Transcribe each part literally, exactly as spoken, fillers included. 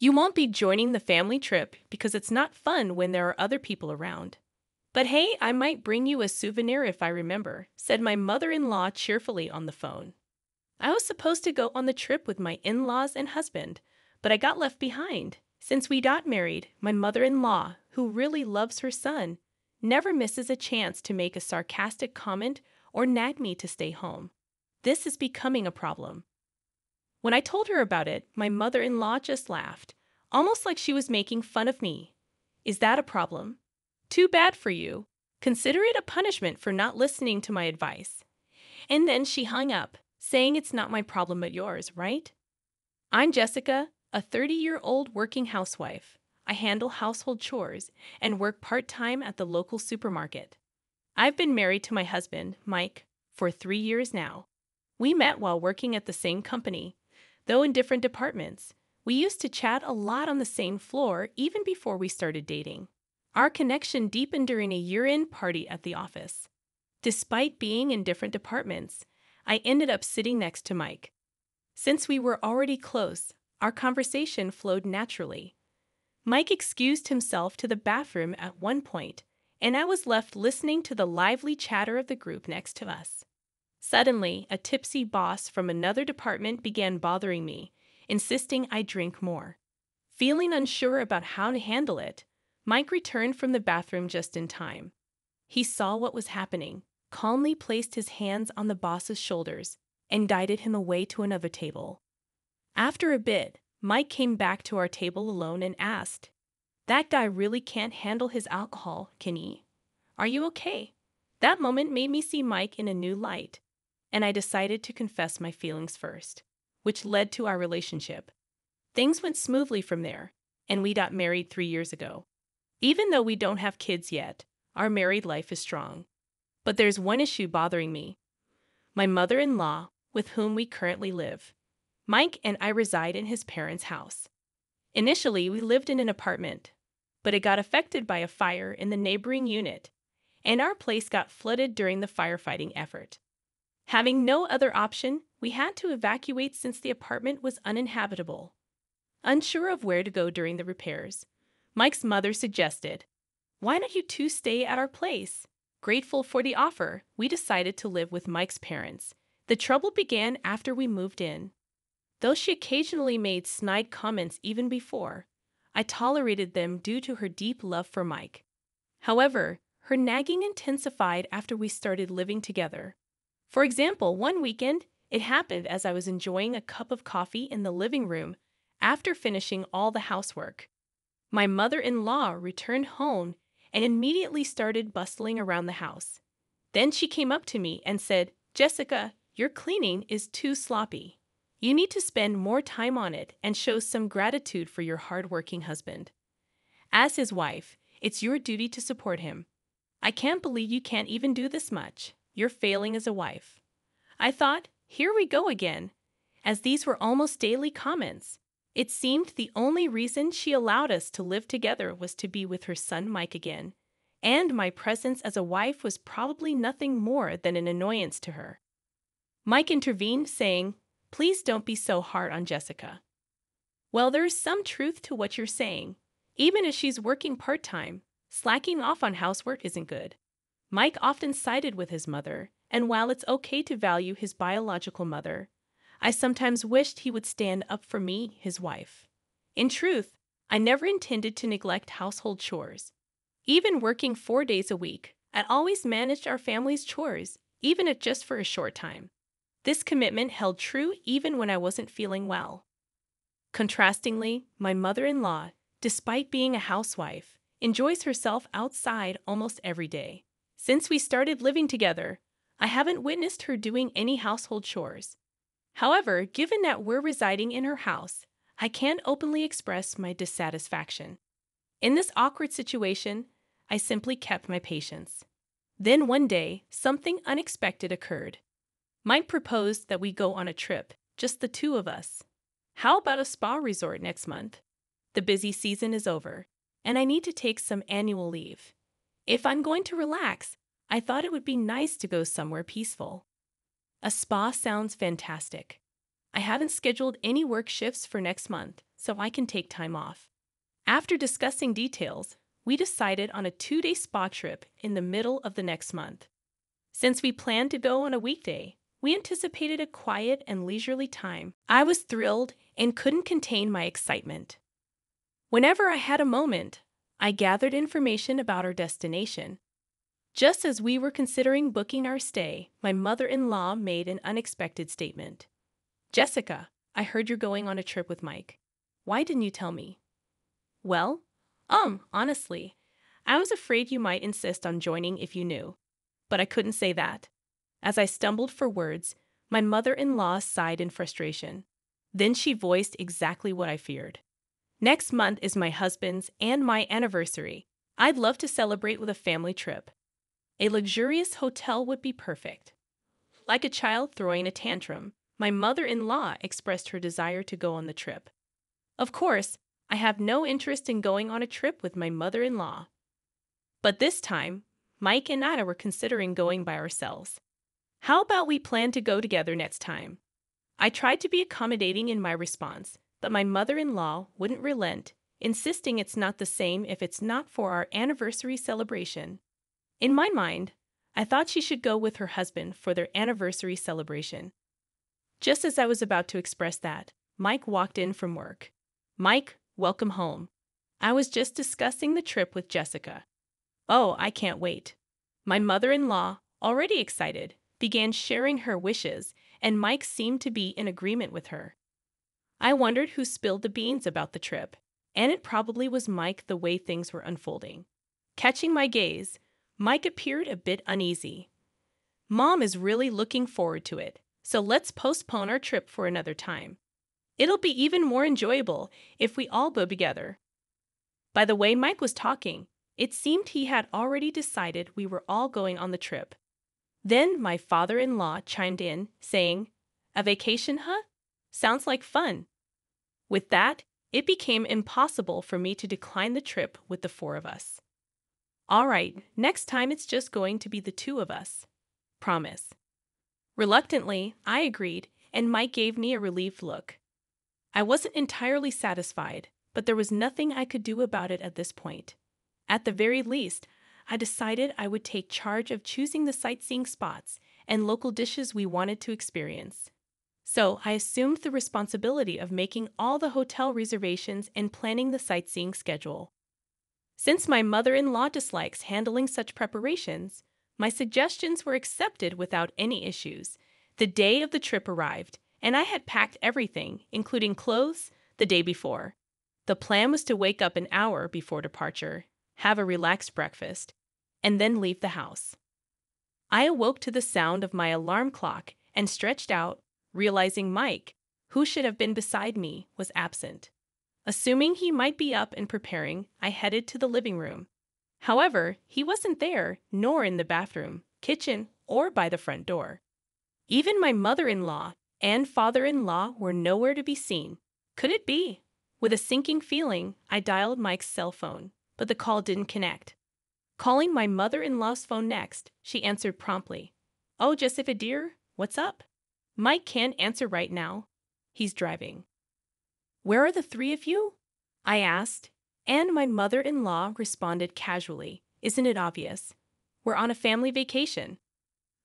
You won't be joining the family trip because it's not fun when there are other people around. But hey, I might bring you a souvenir if I remember, said my mother-in-law cheerfully on the phone. I was supposed to go on the trip with my in-laws and husband, but I got left behind. Since we got married, my mother-in-law, who really loves her son, never misses a chance to make a sarcastic comment or nag me to stay home. This is becoming a problem. When I told her about it, my mother-in-law just laughed, almost like she was making fun of me. Is that a problem? Too bad for you. Consider it a punishment for not listening to my advice. And then she hung up, saying it's not my problem but yours, right? I'm Jessica, a thirty-year-old working housewife. I handle household chores and work part-time at the local supermarket. I've been married to my husband, Mike, for three years now. We met while working at the same company, though in different departments. We used to chat a lot on the same floor even before we started dating. Our connection deepened during a year-end party at the office. Despite being in different departments, I ended up sitting next to Mike. Since we were already close, our conversation flowed naturally. Mike excused himself to the bathroom at one point, and I was left listening to the lively chatter of the group next to us. Suddenly, a tipsy boss from another department began bothering me, insisting I drink more. Feeling unsure about how to handle it, Mike returned from the bathroom just in time. He saw what was happening, calmly placed his hands on the boss's shoulders, and guided him away to another table. After a bit, Mike came back to our table alone and asked, "That guy really can't handle his alcohol, can he? Are you okay?" That moment made me see Mike in a new light, and I decided to confess my feelings first, which led to our relationship. Things went smoothly from there, and we got married three years ago. Even though we don't have kids yet, our married life is strong. But there's one issue bothering me. My mother-in-law, with whom we currently live. Mike and I reside in his parents' house. Initially, we lived in an apartment, but it got affected by a fire in the neighboring unit, and our place got flooded during the firefighting effort. Having no other option, we had to evacuate since the apartment was uninhabitable. Unsure of where to go during the repairs, Mike's mother suggested, "Why don't you two stay at our place?" Grateful for the offer, we decided to live with Mike's parents. The trouble began after we moved in. Though she occasionally made snide comments even before, I tolerated them due to her deep love for Mike. However, her nagging intensified after we started living together. For example, one weekend, it happened as I was enjoying a cup of coffee in the living room after finishing all the housework. My mother-in-law returned home and immediately started bustling around the house. Then she came up to me and said, "Jessica, your cleaning is too sloppy. You need to spend more time on it and show some gratitude for your hard-working husband. As his wife, it's your duty to support him. I can't believe you can't even do this much. You're failing as a wife." I thought, here we go again, as these were almost daily comments. It seemed the only reason she allowed us to live together was to be with her son Mike again, and my presence as a wife was probably nothing more than an annoyance to her. Mike intervened, saying, "Please don't be so hard on Jessica." Well, there's some truth to what you're saying. Even as she's working part-time, slacking off on housework isn't good. Mike often sided with his mother, and while it's okay to value his biological mother, I sometimes wished he would stand up for me, his wife. In truth, I never intended to neglect household chores. Even working four days a week, I always managed our family's chores, even if just for a short time. This commitment held true even when I wasn't feeling well. Contrastingly, my mother-in-law, despite being a housewife, enjoys herself outside almost every day. Since we started living together, I haven't witnessed her doing any household chores. However, given that we're residing in her house, I can't openly express my dissatisfaction. In this awkward situation, I simply kept my patience. Then one day, something unexpected occurred. Mike proposed that we go on a trip, just the two of us. How about a spa resort next month? The busy season is over, and I need to take some annual leave. If I'm going to relax, I thought it would be nice to go somewhere peaceful. A spa sounds fantastic. I haven't scheduled any work shifts for next month, so I can take time off. After discussing details, we decided on a two-day spa trip in the middle of the next month. Since we planned to go on a weekday, we anticipated a quiet and leisurely time. I was thrilled and couldn't contain my excitement. Whenever I had a moment, I gathered information about our destination. Just as we were considering booking our stay, my mother-in-law made an unexpected statement. "Jessica, I heard you're going on a trip with Mike. Why didn't you tell me?" "Well, um, honestly, I was afraid you might insist on joining if you knew, but I couldn't say that." As I stumbled for words, my mother-in-law sighed in frustration. Then she voiced exactly what I feared. "Next month is my husband's and my anniversary. I'd love to celebrate with a family trip. A luxurious hotel would be perfect." Like a child throwing a tantrum, my mother-in-law expressed her desire to go on the trip. Of course, I have no interest in going on a trip with my mother-in-law. But this time, Mike and I were considering going by ourselves. "How about we plan to go together next time?" I tried to be accommodating in my response, but my mother-in-law wouldn't relent, insisting it's not the same if it's not for our anniversary celebration. In my mind, I thought she should go with her husband for their anniversary celebration. Just as I was about to express that, Mike walked in from work. "Mike, welcome home. I was just discussing the trip with Jessica." "Oh, I can't wait." My mother-in-law, already excited, began sharing her wishes, and Mike seemed to be in agreement with her. I wondered who spilled the beans about the trip, and it probably was Mike the way things were unfolding. Catching my gaze, Mike appeared a bit uneasy. "Mom is really looking forward to it, so let's postpone our trip for another time. It'll be even more enjoyable if we all go together." By the way Mike was talking, it seemed he had already decided we were all going on the trip. Then my father-in-law chimed in, saying, "A vacation, huh? Sounds like fun." With that, it became impossible for me to decline the trip with the four of us. "All right, next time it's just going to be the two of us. Promise." Reluctantly, I agreed, and Mike gave me a relieved look. I wasn't entirely satisfied, but there was nothing I could do about it at this point. At the very least, I decided I would take charge of choosing the sightseeing spots and local dishes we wanted to experience. So I assumed the responsibility of making all the hotel reservations and planning the sightseeing schedule. Since my mother-in-law dislikes handling such preparations, my suggestions were accepted without any issues. The day of the trip arrived, and I had packed everything, including clothes, the day before. The plan was to wake up an hour before departure, have a relaxed breakfast, and then leave the house. I awoke to the sound of my alarm clock and stretched out, realizing Mike, who should have been beside me, was absent. Assuming he might be up and preparing, I headed to the living room. However, he wasn't there, nor in the bathroom, kitchen, or by the front door. Even my mother-in-law and father-in-law were nowhere to be seen. Could it be? With a sinking feeling, I dialed Mike's cell phone, but the call didn't connect. Calling my mother-in-law's phone next, she answered promptly. "Oh, Jessica dear, what's up? Mike can't answer right now. He's driving." "Where are the three of you?" I asked, and my mother-in-law responded casually, "Isn't it obvious? We're on a family vacation.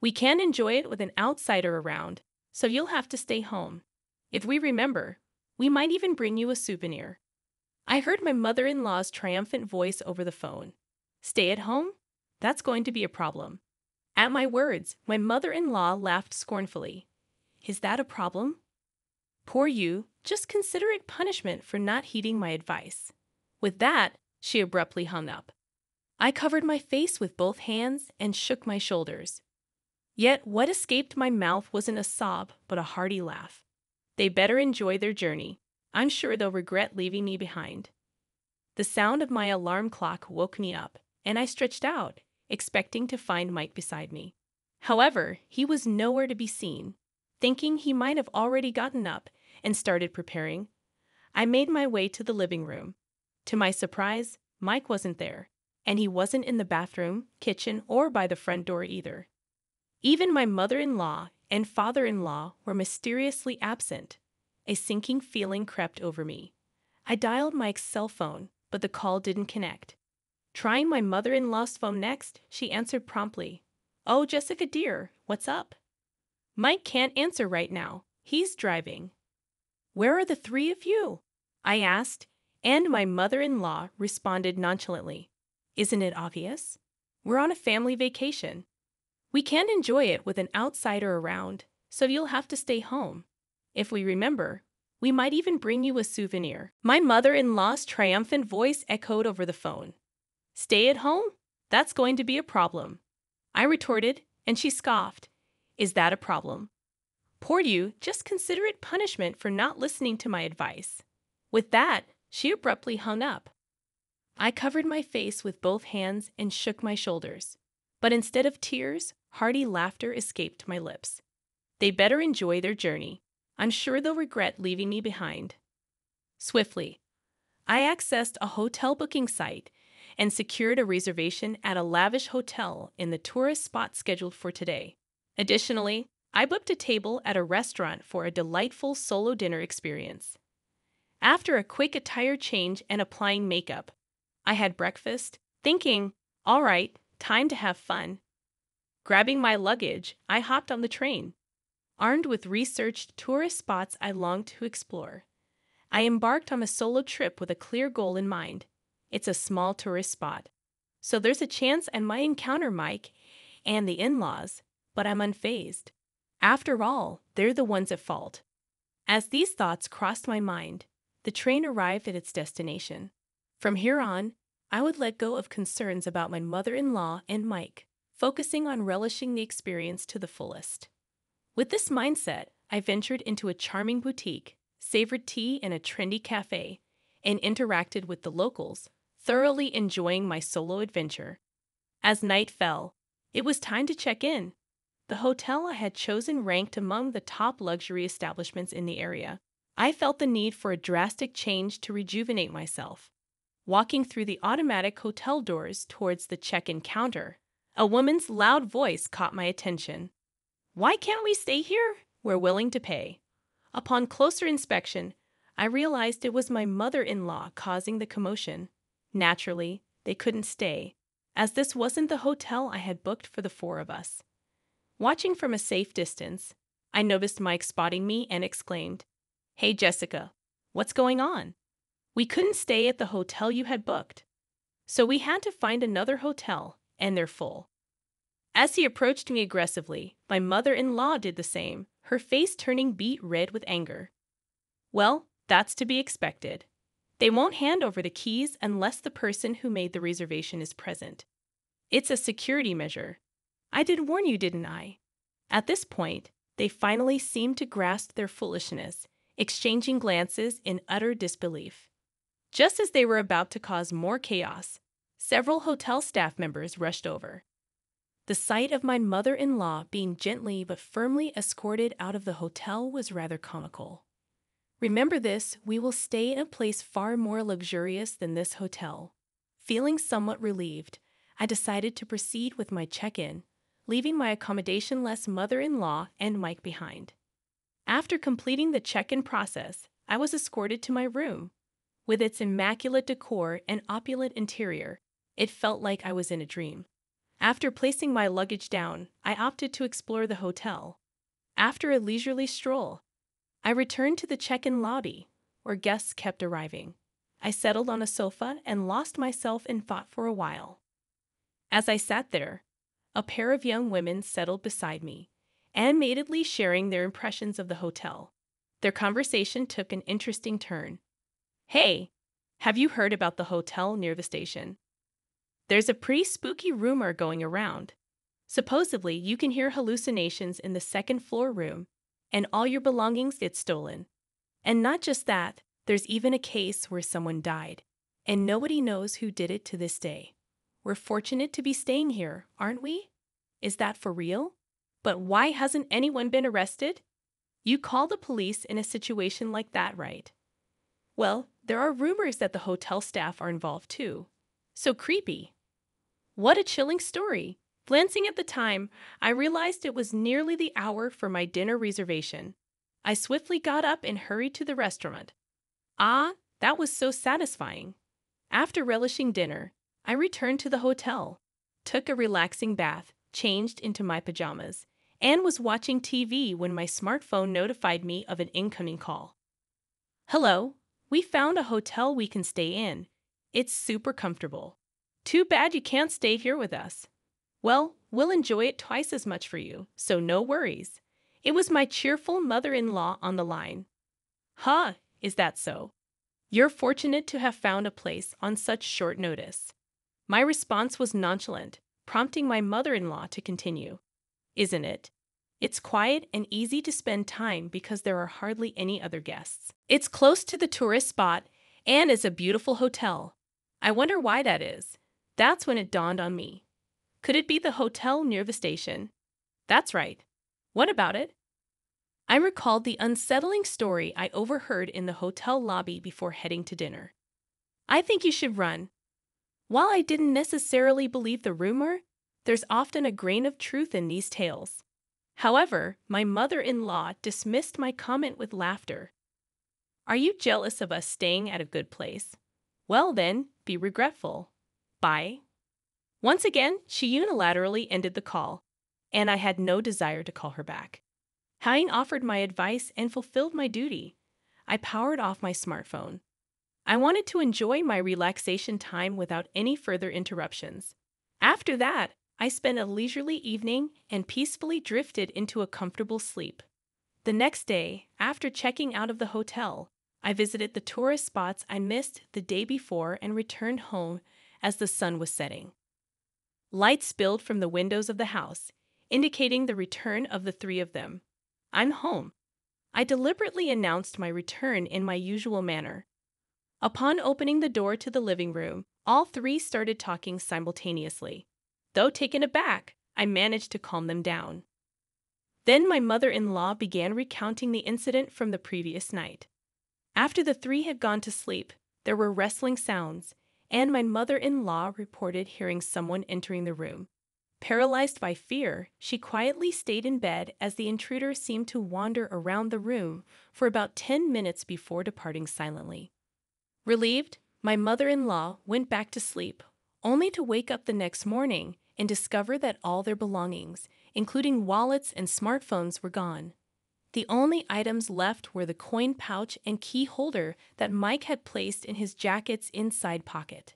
We can't enjoy it with an outsider around, so you'll have to stay home. If we remember, we might even bring you a souvenir." I heard my mother-in-law's triumphant voice over the phone. "Stay at home? That's going to be a problem." At my words, my mother-in-law laughed scornfully. "Is that a problem? Poor you, just consider it punishment for not heeding my advice." With that, she abruptly hung up. I covered my face with both hands and shook my shoulders. Yet what escaped my mouth wasn't a sob, but a hearty laugh. They better enjoy their journey. I'm sure they'll regret leaving me behind. The sound of my alarm clock woke me up, and I stretched out, expecting to find Mike beside me. However, he was nowhere to be seen. Thinking he might have already gotten up and started preparing, I made my way to the living room. To my surprise, Mike wasn't there, and he wasn't in the bathroom, kitchen, or by the front door either. Even my mother-in-law and father-in-law were mysteriously absent. A sinking feeling crept over me. I dialed Mike's cell phone, but the call didn't connect. Trying my mother-in-law's phone next, she answered promptly. "Oh, Jessica dear, what's up?" "Mike can't answer right now. He's driving." "Where are the three of you?" I asked, and my mother-in-law responded nonchalantly. "Isn't it obvious? We're on a family vacation. We can't enjoy it with an outsider around, so you'll have to stay home. If we remember, we might even bring you a souvenir." My mother-in-law's triumphant voice echoed over the phone. "Stay at home? That's going to be a problem." I retorted, and she scoffed. "Is that a problem? Poor you, just consider it punishment for not listening to my advice." With that, she abruptly hung up. I covered my face with both hands and shook my shoulders. But instead of tears, hearty laughter escaped my lips. They better enjoy their journey. I'm sure they'll regret leaving me behind. Swiftly, I accessed a hotel booking site and secured a reservation at a lavish hotel in the tourist spot scheduled for today. Additionally, I booked a table at a restaurant for a delightful solo dinner experience. After a quick attire change and applying makeup, I had breakfast, thinking, all right, time to have fun. Grabbing my luggage, I hopped on the train. Armed with researched tourist spots I longed to explore, I embarked on a solo trip with a clear goal in mind. It's a small tourist spot, so there's a chance I might encounter Mike and the in-laws, but I'm unfazed. After all, they're the ones at fault. As these thoughts crossed my mind, the train arrived at its destination. From here on, I would let go of concerns about my mother-in-law and Mike, focusing on relishing the experience to the fullest. With this mindset, I ventured into a charming boutique, savored tea in a trendy cafe, and interacted with the locals, thoroughly enjoying my solo adventure. As night fell, it was time to check in. The hotel I had chosen ranked among the top luxury establishments in the area. I felt the need for a drastic change to rejuvenate myself. Walking through the automatic hotel doors towards the check-in counter, a woman's loud voice caught my attention. "Why can't we stay here? We're willing to pay." Upon closer inspection, I realized it was my mother-in-law causing the commotion. Naturally, they couldn't stay, as this wasn't the hotel I had booked for the four of us. Watching from a safe distance, I noticed Mike spotting me and exclaimed, "Hey Jessica, what's going on? We couldn't stay at the hotel you had booked, so we had to find another hotel, and they're full." As he approached me aggressively, my mother-in-law did the same, her face turning beet red with anger. "Well, that's to be expected. They won't hand over the keys unless the person who made the reservation is present. It's a security measure. I did warn you, didn't I?" At this point, they finally seemed to grasp their foolishness, exchanging glances in utter disbelief. Just as they were about to cause more chaos, several hotel staff members rushed over. The sight of my mother-in-law being gently but firmly escorted out of the hotel was rather comical. "Remember this, we will stay in a place far more luxurious than this hotel." Feeling somewhat relieved, I decided to proceed with my check-in, leaving my accommodation-less mother-in-law and Mike behind. After completing the check-in process, I was escorted to my room. With its immaculate decor and opulent interior, it felt like I was in a dream. After placing my luggage down, I opted to explore the hotel. After a leisurely stroll, I returned to the check-in lobby, where guests kept arriving. I settled on a sofa and lost myself in thought for a while. As I sat there, a pair of young women settled beside me, animatedly sharing their impressions of the hotel. Their conversation took an interesting turn. "Hey, have you heard about the hotel near the station? There's a pretty spooky rumor going around. Supposedly, you can hear hallucinations in the second floor room, and all your belongings get stolen. And not just that, there's even a case where someone died, and nobody knows who did it to this day. We're fortunate to be staying here, aren't we? Is that for real? But why hasn't anyone been arrested? You call the police in a situation like that, right? Well, there are rumors that the hotel staff are involved too. So creepy. What a chilling story. Glancing at the time, I realized it was nearly the hour for my dinner reservation. I swiftly got up and hurried to the restaurant. Ah, that was so satisfying. After relishing dinner, I returned to the hotel, took a relaxing bath, changed into my pajamas, and was watching T V when my smartphone notified me of an incoming call. Hello, we found a hotel we can stay in. It's super comfortable. Too bad you can't stay here with us. Well, we'll enjoy it twice as much for you, so no worries. It was my cheerful mother-in-law on the line. Huh, is that so? You're fortunate to have found a place on such short notice. My response was nonchalant, prompting my mother-in-law to continue. Isn't it? It's quiet and easy to spend time because there are hardly any other guests. It's close to the tourist spot and is a beautiful hotel. I wonder why that is. That's when it dawned on me. Could it be the hotel near the station? That's right. What about it? I recalled the unsettling story I overheard in the hotel lobby before heading to dinner. I think you should run. While I didn't necessarily believe the rumor, there's often a grain of truth in these tales. However, my mother-in-law dismissed my comment with laughter. Are you jealous of us staying at a good place? Well then, be regretful. Bye. Once again, she unilaterally ended the call, and I had no desire to call her back. Having offered my advice and fulfilled my duty, I powered off my smartphone. I wanted to enjoy my relaxation time without any further interruptions. After that, I spent a leisurely evening and peacefully drifted into a comfortable sleep. The next day, after checking out of the hotel, I visited the tourist spots I missed the day before and returned home as the sun was setting. Light spilled from the windows of the house, indicating the return of the three of them. I'm home. I deliberately announced my return in my usual manner. Upon opening the door to the living room, all three started talking simultaneously. Though taken aback, I managed to calm them down. Then my mother-in-law began recounting the incident from the previous night. After the three had gone to sleep, there were rustling sounds, and my mother-in-law reported hearing someone entering the room. Paralyzed by fear, she quietly stayed in bed as the intruder seemed to wander around the room for about ten minutes before departing silently. Relieved, my mother-in-law went back to sleep, only to wake up the next morning and discover that all their belongings, including wallets and smartphones, were gone. The only items left were the coin pouch and key holder that Mike had placed in his jacket's inside pocket.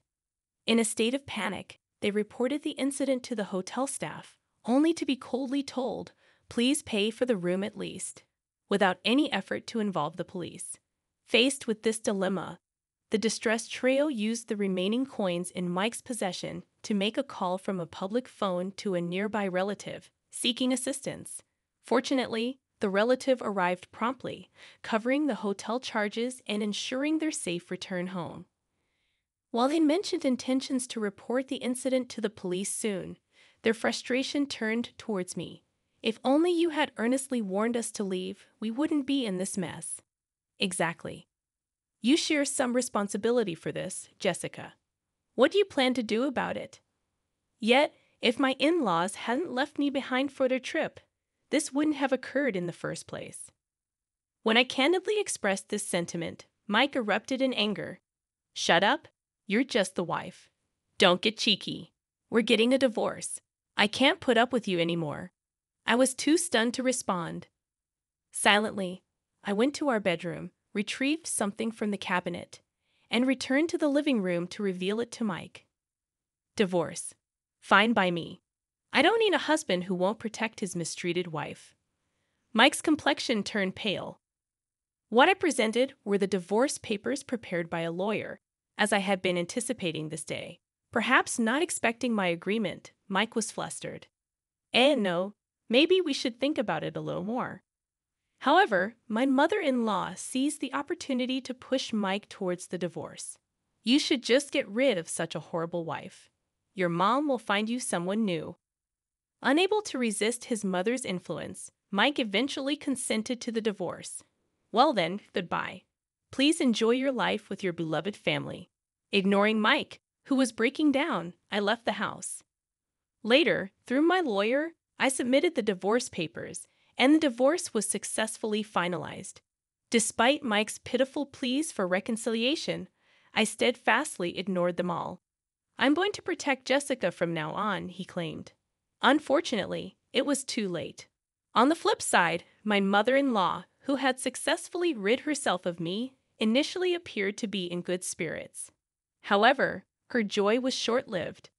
In a state of panic, they reported the incident to the hotel staff, only to be coldly told, "Please pay for the room at least," without any effort to involve the police. Faced with this dilemma, the distressed trio used the remaining coins in Mike's possession to make a call from a public phone to a nearby relative, seeking assistance. Fortunately, the relative arrived promptly, covering the hotel charges and ensuring their safe return home. While they mentioned intentions to report the incident to the police soon, their frustration turned towards me. If only you had earnestly warned us to leave, we wouldn't be in this mess. Exactly. You share some responsibility for this, Jessica. What do you plan to do about it? Yet, if my in-laws hadn't left me behind for their trip, this wouldn't have occurred in the first place. When I candidly expressed this sentiment, Mike erupted in anger. Shut up. You're just the wife. Don't get cheeky. We're getting a divorce. I can't put up with you anymore. I was too stunned to respond. Silently, I went to our bedroom, retrieved something from the cabinet, and returned to the living room to reveal it to Mike. Divorce. Fine by me. I don't need a husband who won't protect his mistreated wife. Mike's complexion turned pale. What I presented were the divorce papers prepared by a lawyer, as I had been anticipating this day. Perhaps not expecting my agreement, Mike was flustered. Eh, no, maybe we should think about it a little more. However, my mother-in-law seized the opportunity to push Mike towards the divorce. You should just get rid of such a horrible wife. Your mom will find you someone new. Unable to resist his mother's influence, Mike eventually consented to the divorce. Well then, goodbye. Please enjoy your life with your beloved family. Ignoring Mike, who was breaking down, I left the house. Later, through my lawyer, I submitted the divorce papers, and the divorce was successfully finalized. Despite Mike's pitiful pleas for reconciliation, I steadfastly ignored them all. "I'm going to protect Jessica from now on," he claimed. Unfortunately, it was too late. On the flip side, my mother-in-law, who had successfully rid herself of me, initially appeared to be in good spirits. However, her joy was short-lived.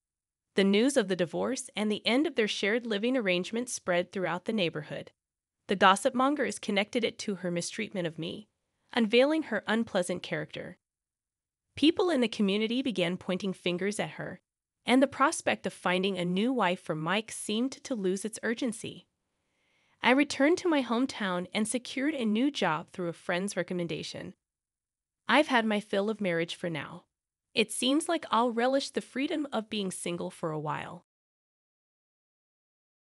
The news of the divorce and the end of their shared living arrangement spread throughout the neighborhood. The gossip mongers connected it to her mistreatment of me, unveiling her unpleasant character. People in the community began pointing fingers at her, and the prospect of finding a new wife for Mike seemed to lose its urgency. I returned to my hometown and secured a new job through a friend's recommendation. I've had my fill of marriage for now. It seems like I'll relish the freedom of being single for a while.